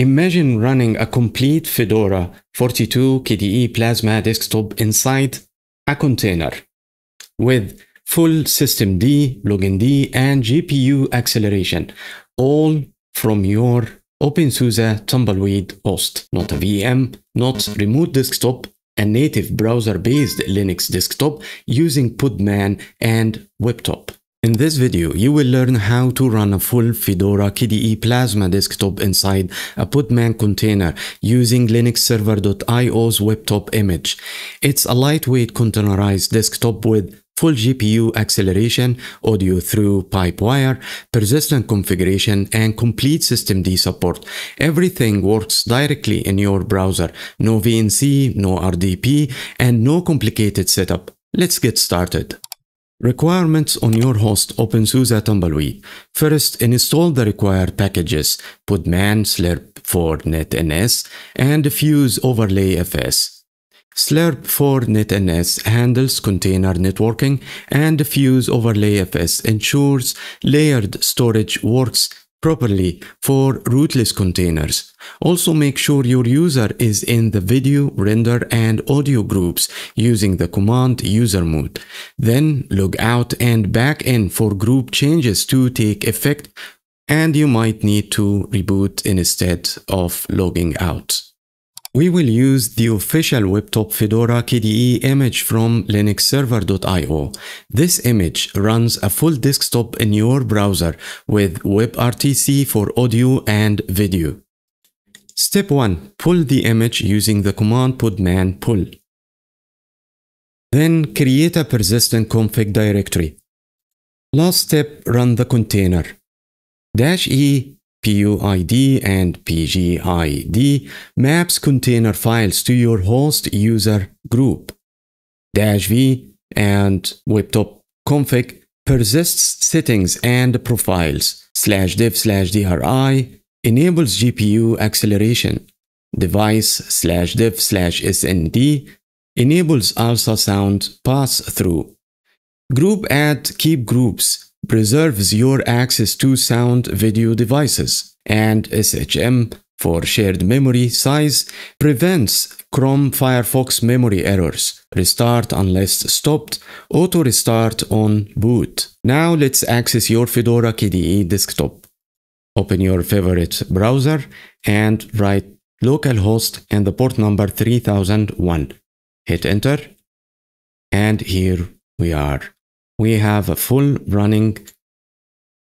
Imagine running a complete Fedora 42 KDE Plasma desktop inside a container with full systemd, lognd, and GPU acceleration, all from your OpenSUSE Tumbleweed host. Not a VM, not remote desktop, a native browser-based Linux desktop using Podman and webtop. In this video, you will learn how to run a full Fedora KDE Plasma desktop inside a Podman container using linuxserver.io's webtop image. It's a lightweight containerized desktop with full GPU acceleration, audio through PipeWire, persistent configuration, and complete systemd support. Everything works directly in your browser. No VNC, no RDP, and no complicated setup. Let's get started. Requirements on your host OpenSUSE Tumbleweed. First, install the required packages, Podman, slurp for netns, and fuse-overlayfs. Slurp for netns handles container networking, and fuse-overlayfs ensures layered storage works properly for rootless containers. Also, make sure your user is in the video, render, and audio groups using the command usermod. Then log out and back in for group changes to take effect, and you might need to reboot instead of logging out. We will use the official webtop Fedora KDE image from linuxserver.io. This image runs a full desktop in your browser with webrtc for audio and video. Step 1. Pull the image using the command podman pull. Then create a persistent config directory. Last step, run the container. -e PUID and PGID maps container files to your host user group. -v and webtop config persists settings and profiles. /div/DRI enables GPU acceleration. Device /div/SND enables ALSA sound pass through. Group add keep groups preserves your access to sound video devices, and SHM for shared memory size prevents Chrome Firefox memory errors. Restart unless stopped, auto restart on boot. Now let's access your Fedora KDE desktop. Open your favorite browser and write localhost and the port number 3001. Hit enter, and here we are. We have a full running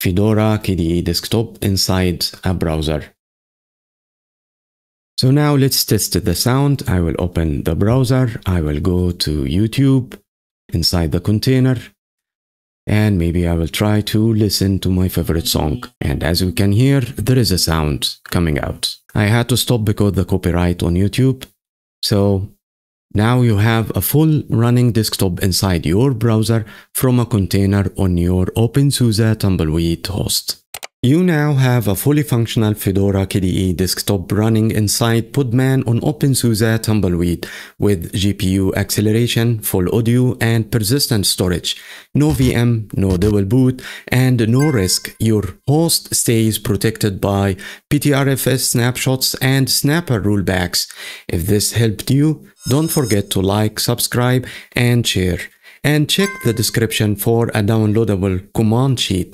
Fedora KDE desktop inside a browser. So now let's test the sound. I will open the browser. I will go to YouTube inside the container, and maybe I will try to listen to my favorite song. And as we can hear, there is a sound coming out. I had to stop because the copyright on YouTube. So now you have a full running desktop inside your browser from a container on your OpenSUSE Tumbleweed host. You now have a fully functional Fedora KDE desktop running inside Podman on OpenSUSE Tumbleweed with GPU acceleration, full audio, and persistent storage. No VM, no double boot, and no risk. Your host stays protected by Btrfs snapshots and snapper rollbacks. If this helped you, don't forget to like, subscribe, and share. And check the description for a downloadable command sheet.